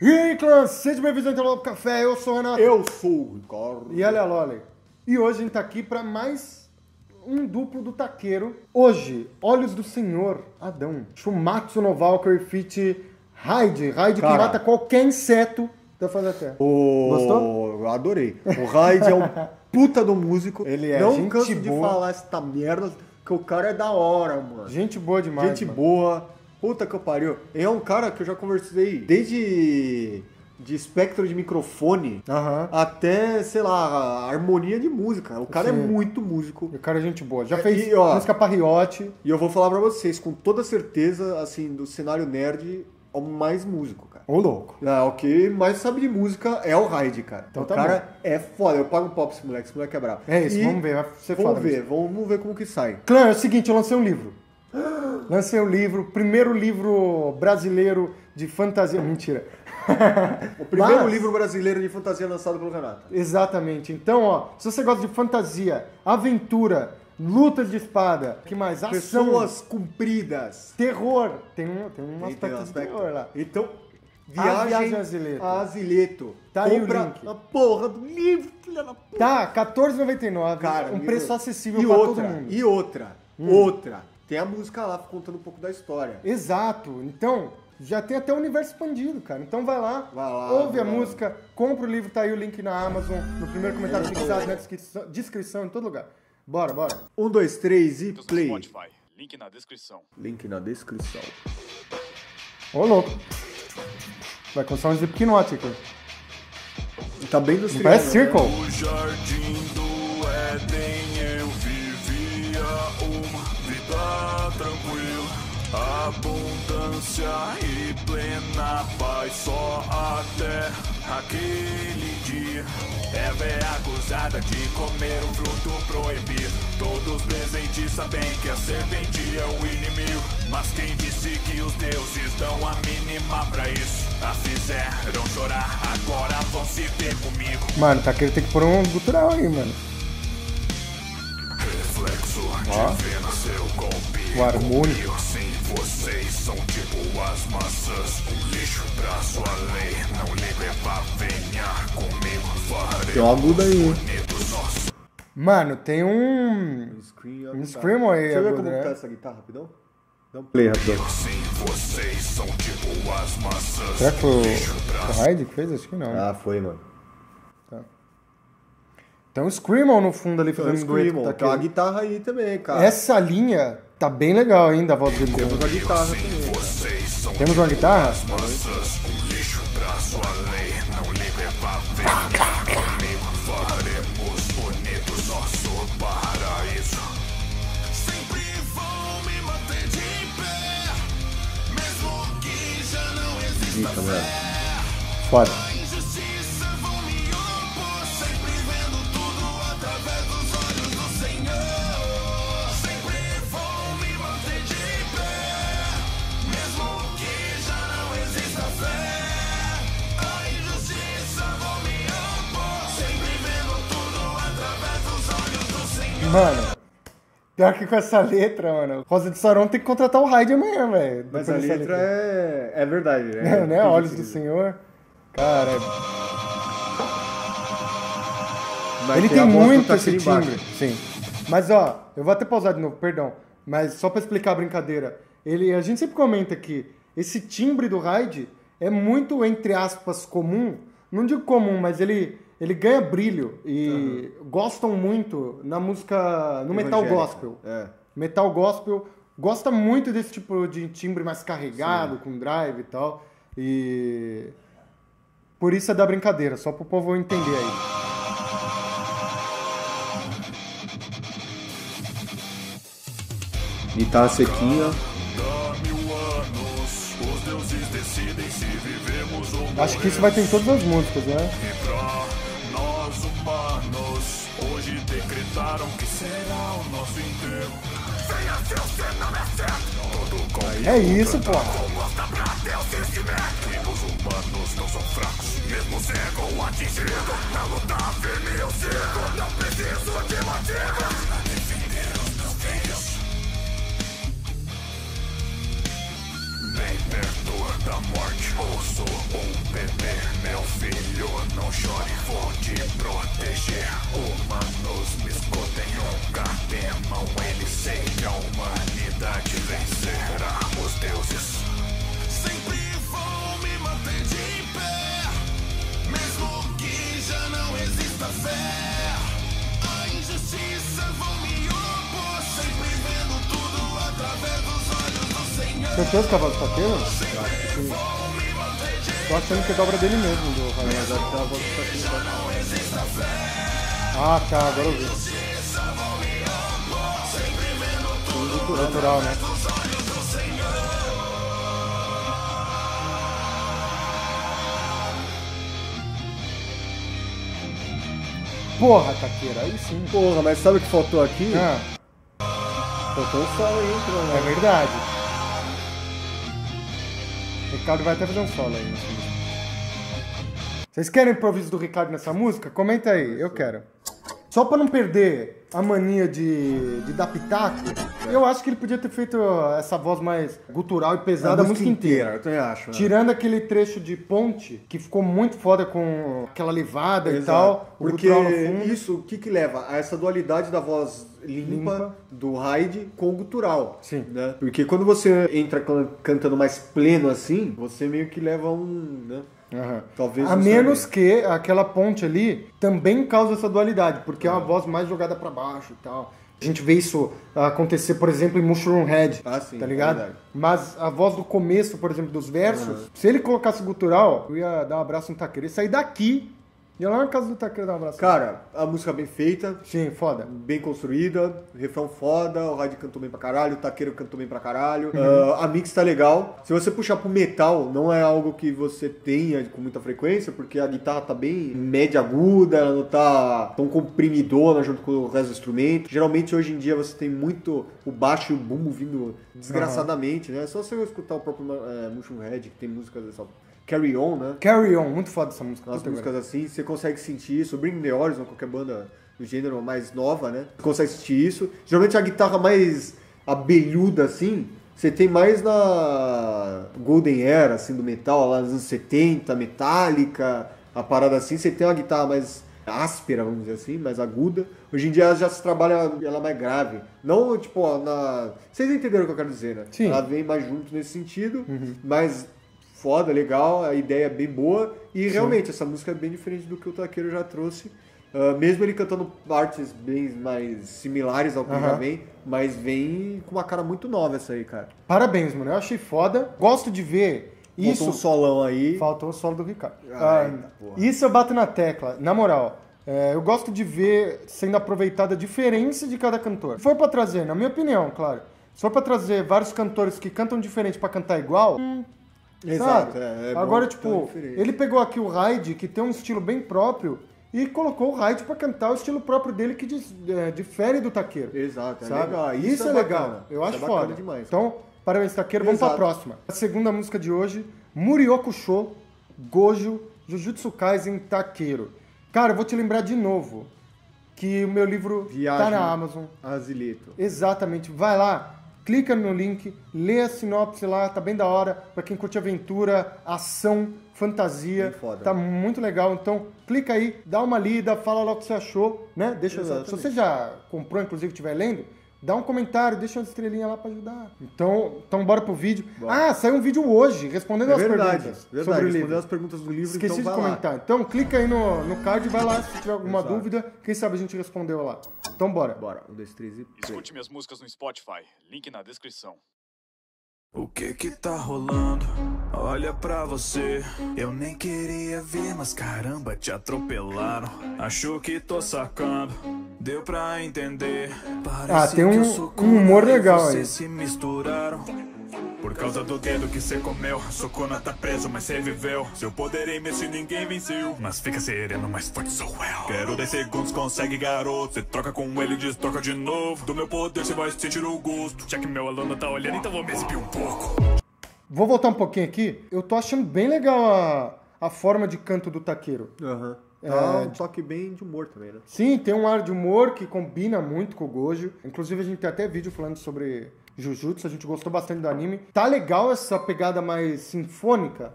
E aí, clãs, sejam bem-vindos ao Intervalo pro Café, eu sou o Renato. Eu sou o Ricardo. E ela é a Loli. E hoje a gente tá aqui pra mais um duplo do Takeru. Hoje, Olhos do Senhor, Adão, Shuumatsu no Valkyrie feat. Raid. Raid que mata qualquer inseto da face da terra. Gostou? Eu adorei. O Raid é um puta do músico. Ele é gente boa. Não canso de falar essa merda, que o cara é da hora, mano. Gente boa demais, Gente boa. Puta que pariu. Ele é um cara que eu já conversei desde de espectro de microfone até, sei lá, harmonia de música. O cara é muito músico. O cara é gente boa. Já fez música pra Riot. E eu vou falar pra vocês, com toda certeza, assim, do cenário nerd, é o mais músico, cara. Ô, louco. É, o que mais sabe de música é o Raid, cara. Então, o cara é foda. Eu pago um pau pra esse moleque é brabo. É isso, e vamos ver. Vai ser foda. Vamos ver como que sai. Clã, é o seguinte, eu lancei um livro. Lancei o livro, primeiro livro brasileiro de fantasia. Mentira. O primeiro livro brasileiro de fantasia lançado pelo Renato. Exatamente. Então, ó, se você gosta de fantasia, aventura, lutas de espada, que mais? Ação, pessoas compridas, terror. Tem um aspecto de terror lá. Então, viagem a Azileto. Tá aí o link. A porra do livro, filha da puta. Tá, R$14,99. Cara, um preço acessível pra todo mundo. E outra. Tem a música lá contando um pouco da história. Exato. Então, já tem até o universo expandido, cara. Então vai lá ouve a música, compra o livro, tá aí o link na Amazon, no primeiro comentário fixado, na descrição, em todo lugar. Bora. 1, 2, 3 e play. Spotify. Link na descrição. Ô, louco. Vai começar um Slipknot aqui. Tá bem dos triângulos. Parece Circle. O jardim do Éden eu vivia uma... Tá tranquilo, abundância e plena paz. Só até aquele dia. Eva é acusada de comer um fruto proibido. Todos presentes sabem que a serpente é o inimigo. Mas quem disse que os deuses dão a mínima pra isso? As fizeram chorar, agora vão se ter comigo. Mano, tá querendo ter que pôr um gutural aí, mano. Reflexo divino, seu golpe. O harmônio. Sim, vocês são tipo as maçãs. Um lixo pra sua lei. Não lhe leva, venha comigo. Tem uma aguda aí. Mano, tem um scream aí. Você vê como tá essa guitarra rapidão? Dá um play rapidão. Sim, vocês são tipo as maçãs. Será que o Raid que fez? Acho que não. Ah, foi, mano. Tem um Screamer no fundo ali, fazendo um tá aqui. A guitarra aí também, cara. Essa linha tá bem legal ainda, a voz dele. Temos uma guitarra também. Temos uma guitarra? Eita, velho. Foda. Mano, pior que com essa letra, mano, Rosa de Saron tem que contratar o Raid amanhã, velho. Mas a letra é verdade, né? Né? Olhos do Senhor. Cara. Ele tem muito esse timbre. Sim. Mas, ó, eu vou até pausar de novo, perdão. Mas só pra explicar a brincadeira. A gente sempre comenta que esse timbre do Raid é muito, entre aspas, comum. Não digo comum, mas ele ganha brilho e gostam muito na música, no metal gospel. É. Metal gospel gosta muito desse tipo de timbre mais carregado, sim, com drive e tal. E por isso é da brincadeira, só pro povo entender aí. Guitarra sequinha. Acho que isso vai ter em todas as músicas, né? Que será o nosso enterro. Venha se você não é certo. É isso, pô. Os humanos não são fracos. Mesmo cego atingido na luta firme eu sigo. Não preciso de motivos pra defender os meus filhos. Nem perdoa da morte. Ouço um pedaço. Certeza que é o cavalo do Takeru? Sim. Tô achando que é dobra dele mesmo, do cavalo do Takeru. Ah, tá, agora eu vi. É natural, né? Porra, Takeru, aí sim. Porra, mas sabe o que faltou aqui? Ah. Faltou o solo aí, né? É verdade. O Ricardo vai até fazer um solo aí. Vocês querem improviso do Ricardo nessa música? Comenta aí, eu quero. Só pra não perder a mania de dar pitaco, eu acho que ele podia ter feito essa voz mais gutural e pesada a música inteira. Eu também acho. Né? Tirando aquele trecho de ponte, que ficou muito foda com aquela levada e tal. Porque o fundo, isso, o que que leva? A essa dualidade da voz limpa do Raid com o gutural. Sim. Né? Porque quando você entra cantando mais pleno assim, você meio que leva um... Né? Uhum. Talvez a menos que aquela ponte ali também causa essa dualidade, porque é uma voz mais jogada pra baixo e tal. A gente vê isso acontecer, por exemplo, em Mushroomhead, tá ligado? É. Mas a voz do começo, por exemplo, dos versos, se ele colocasse gutural, eu ia dar um abraço no Takeru e sair daqui. Ia lá na casa do Takeru dar um abraço. Cara, a música bem feita. Sim, foda. Bem construída, refrão foda, o Raid cantou bem pra caralho, o Takeru cantou bem pra caralho. A mix tá legal. Se você puxar pro metal, não é algo que você tenha com muita frequência, porque a guitarra tá bem média aguda, ela não tá tão comprimidona junto com o resto do instrumento. Geralmente, hoje em dia, você tem muito o baixo e o bumbo vindo desgraçadamente, né? É só você escutar o próprio Mushroomhead, que tem músicas dessa... Carry On, né? Carry On, muito foda essa música. As músicas assim, você consegue sentir isso. Bring Me The Horizon, qualquer banda do gênero mais nova, né? Você consegue sentir isso. Geralmente a guitarra mais abelhuda, assim, você tem mais na Golden Era, assim, do metal, lá nos anos 70, metálica, a parada assim. Você tem uma guitarra mais áspera, vamos dizer assim, mais aguda. Hoje em dia ela já se trabalha ela mais grave. Não, tipo, ó, na... Vocês entenderam o que eu quero dizer, né? Sim. Ela vem mais junto nesse sentido, mas... Foda, legal, a ideia é bem boa e realmente essa música é bem diferente do que o Takeru já trouxe. Mesmo ele cantando partes bem mais similares ao que já vem, mas vem com uma cara muito nova essa aí, cara. Parabéns, mano, eu achei foda. Gosto de ver isso. Faltou um solão aí. Faltou o solo do Ricardo. Isso eu bato na tecla, na moral. É, eu gosto de ver sendo aproveitada a diferença de cada cantor. Foi pra trazer, na minha opinião, claro. Se for pra trazer vários cantores que cantam diferente pra cantar igual... Exato, é bom. Agora, tipo, ele pegou aqui o Raid, que tem um estilo bem próprio, e colocou o Raid pra cantar o estilo próprio dele, que difere do Takeru. Exato, é legal. Isso é legal, eu acho foda. Então, parabéns, Takeru, vamos pra próxima. A segunda música de hoje, Muryo Kusho, Gojo, Jujutsu Kaisen, Takeru. Cara, eu vou te lembrar de novo que o meu livro tá na Amazon. Azileto. Exatamente, vai lá. Clica no link, lê a sinopse lá, tá bem da hora. Pra quem curte aventura, ação, fantasia, foda, tá muito legal. Então, clica aí, dá uma lida, fala lá o que você achou, né? Deixa, se você já comprou, inclusive, estiver lendo, dá um comentário, deixa uma estrelinha lá pra ajudar. Então bora pro vídeo. Bora. Ah, saiu um vídeo hoje, respondendo as perguntas do livro. Esqueci de comentar. Lá. Então, clica aí no card e vai lá se tiver alguma dúvida. Quem sabe a gente respondeu lá. Então bora. Bora. 1, 2, 3 e... Escute minhas músicas no Spotify. Link na descrição. O que que tá rolando? Olha pra você. Eu nem queria ver, mas caramba, te atropelaram. Achou que tô sacando. Deu pra entender. Parece tem um humor legal aí. Vocês se misturaram. Por causa do dedo que cê comeu. Sukuna tá preso, mas cê viveu. Seu poder é imenso e ninguém venceu. Mas fica sereno, mais forte sou eu. Quero 10 segundos, consegue, garoto. Cê troca com ele, diz troca de novo. Do meu poder cê vai sentir o gosto. Já que meu aluno tá olhando, então vou me exibir um pouco. Vou voltar um pouquinho aqui. Eu tô achando bem legal a forma de canto do Takeru. Tá um toque bem de humor também, né? Sim, tem um ar de humor que combina muito com o Gojo. Inclusive a gente tem até vídeo falando sobre Jujutsu, a gente gostou bastante do anime. Tá legal essa pegada mais sinfônica.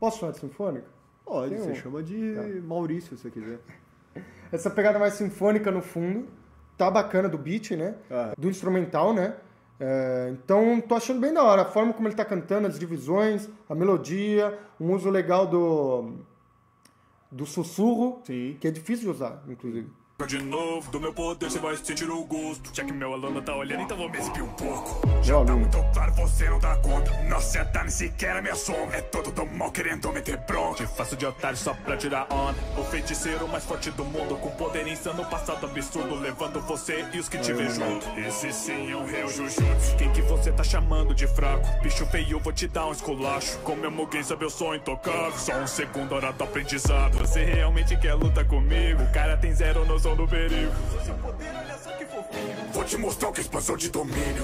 Posso chamar de sinfônica? Pode, você chama de Maurício, se você quiser. Essa pegada mais sinfônica no fundo. Tá bacana do beat, né? Do instrumental, né? Então, tô achando bem da hora a forma como ele tá cantando, as divisões, a melodia, um uso legal do sussurro, que é difícil de usar, inclusive. De novo, do meu poder você vai sentir o gosto. Já que meu aluno tá olhando, então vou me exibir um pouco. Já tá muito claro, você não dá conta. Não se atane sequer a minha sombra. É todo do mal querendo meter bronca. Te faço de otário só pra tirar onda. O feiticeiro mais forte do mundo, com poder insano, passado absurdo, levando você e os que te veem junto. Esse sim é o Rei Jujutsu. Quem que você tá chamando de fraco? Bicho feio, vou te dar um esculacho. Como meu Mugen sabe, eu sou intocável. Só um segundo, hora do aprendizado. Você realmente quer luta comigo? O cara tem zero noção do perigo. Seu poder, olha só que fofinho. Vou te mostrar o que é expansão de domínio.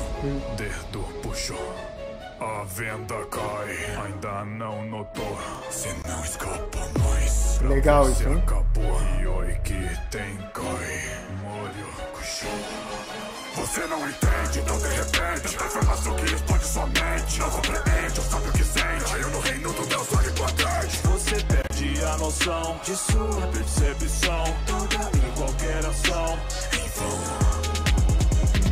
Dedo puxou, a venda cai. Ainda não notou, se não escapa mais. Pra legal isso, hein? Acabou. E oi que tem cai. Muryo Kusho. Você não entende, então de repente transformação que explode sua mente. Não compreende, eu sabe o que sente. Caiu no reino do Deus onipotente. Você perde a noção de sua percepção. Toda qualquer ação em vão.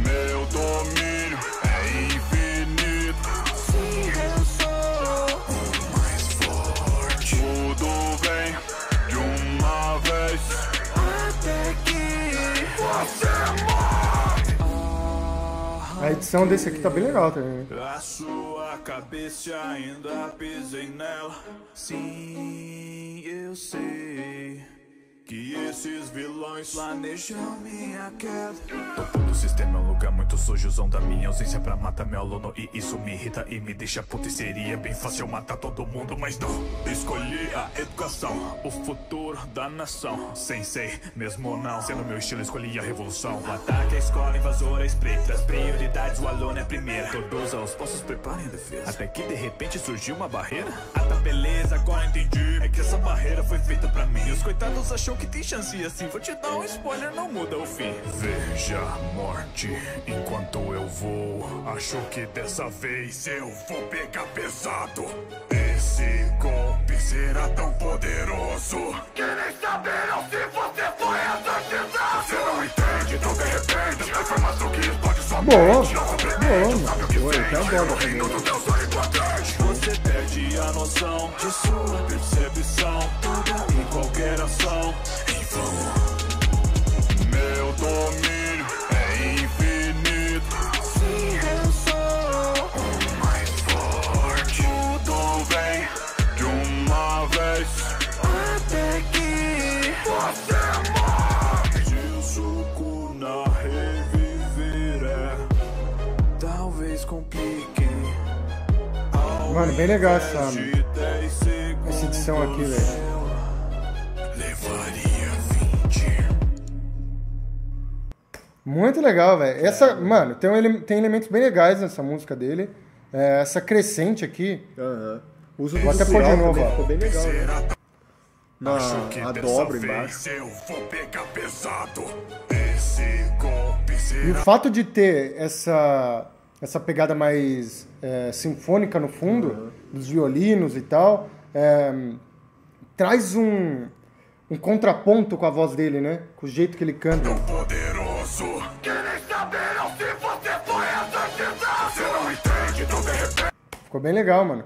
Meu domínio é infinito. Sim, eu sou o mais forte. Tudo vem de uma vez. Até que você morre. A edição desse aqui tá bem legal também. A sua cabeça ainda pisei nela. Sim, eu sei que esses vilões planejam minha queda. Topo do sistema é um lugar muito sujo. Usam da minha ausência pra matar meu aluno. E isso me irrita e me deixa puto. E seria bem fácil matar todo mundo, mas não. Escolhi a educação, o futuro da nação. Sensei, mesmo não sendo meu estilo, escolhi a revolução. Ataque a escola, invasora, spray. Das prioridades, o aluno é a primeira. Todos aos postos, preparem a defesa. Até que de repente surgiu uma barreira. Ah, tá beleza, agora entendi. É que essa barreira foi feita pra mim. E os coitados acham que tem chance e assim, vou te dar um spoiler, não muda o fim. Veja a morte enquanto eu vou. Acho que dessa vez eu vou pegar pesado. Esse golpe será tão poderoso que nem saberão se você foi assassinado. Você não entende, então de repente a informação que explode sua mente. Não compreende, sabe o que sente. No reino do Deus onipotente. Você perde a noção de sua percepção. Toda e qualquer ação em vão. Meu domínio é infinito. Sim, eu sou o mais forte. Tudo vem de uma vez. Até que você morre. Jizukuna reviverá. Talvez complique. Mano, bem legal essa edição aqui, velho. Levaria 20. Muito legal, velho. Essa, mano, tem elementos bem legais nessa música dele. É, essa crescente aqui. Aham. Uso do até pôr de novo, ó. Ficou bem legal, né? A dobra embaixo. E o fato de ter essa pegada mais sinfônica no fundo, dos violinos e tal, traz um contraponto com a voz dele, né? Com o jeito que ele canta. Tão poderoso, que nem saberão se você foi assassinado. Você não entende, então de repente... Ficou bem legal, mano.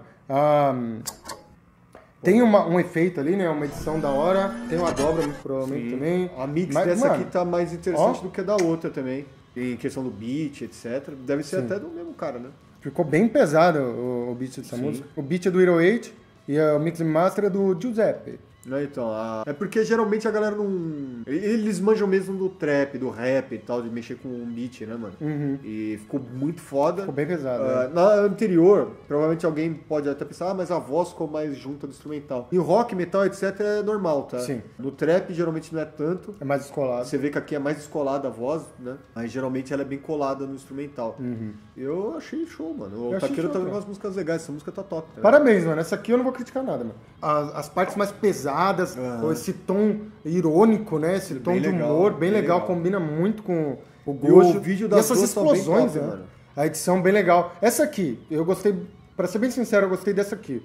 Tem um efeito ali, né? Uma edição da hora. Tem uma dobra, muito provavelmente, também. A mix dessa aqui tá mais interessante do que a da outra também. Em questão do beat, etc. Deve ser até do mesmo cara, né? Ficou bem pesado o beat dessa música. O beat é do Hero 8 e o mix master é do Giuseppe. Então, é porque geralmente a galera não... Eles manjam mesmo do trap, do rap e tal, de mexer com um beat, né, mano? Uhum. E ficou muito foda. Ficou bem pesado. Na anterior, provavelmente alguém pode até pensar, mas a voz ficou mais junta do instrumental. Em rock, metal, etc. é normal, tá? Sim. No trap, geralmente não é tanto. É mais descolado. Você vê que aqui é mais descolada a voz, né? Mas geralmente ela é bem colada no instrumental. Uhum. Eu achei show, mano. O Takeru tá vendo umas músicas legais. Essa música tá top. Tá? Parabéns, mano. Essa aqui eu não vou criticar nada, mano. As partes mais pesadas, com esse tom irônico, né? Esse tom de humor, bem legal, combina muito com o Gojo. E essas explosões, né? A edição bem legal. Essa aqui, eu gostei, pra ser bem sincero, eu gostei dessa aqui.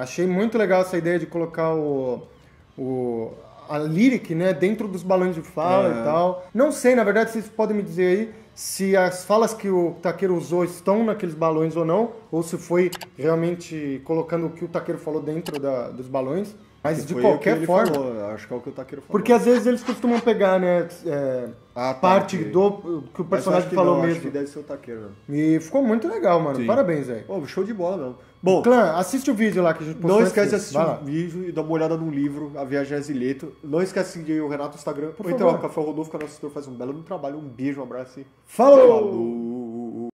Achei muito legal essa ideia de colocar a lyric, né, dentro dos balões de fala e tal. Não sei, na verdade, vocês podem me dizer aí se as falas que o Takeru usou estão naqueles balões ou não, ou se foi realmente colocando o que o Takeru falou dentro dos balões. Mas de qualquer forma... Falou. Acho que é o que o Takeru falou. Porque às vezes eles costumam pegar, né, parte do que o personagem falou mesmo. Acho que deve ser o Takeru. E ficou muito legal, mano. Sim. Parabéns, velho. Pô, show de bola, mano. Bom, clã, assiste o vídeo lá que a gente postou. Não esquece de assistir o vídeo e dar uma olhada no livro, A Viagem a Azileto. Não esquece de seguir o Renato no Instagram. Por favor. Então, o Café Rodolfo, que é nosso assessor, faz um belo trabalho. Um beijo, um abraço e... Falou!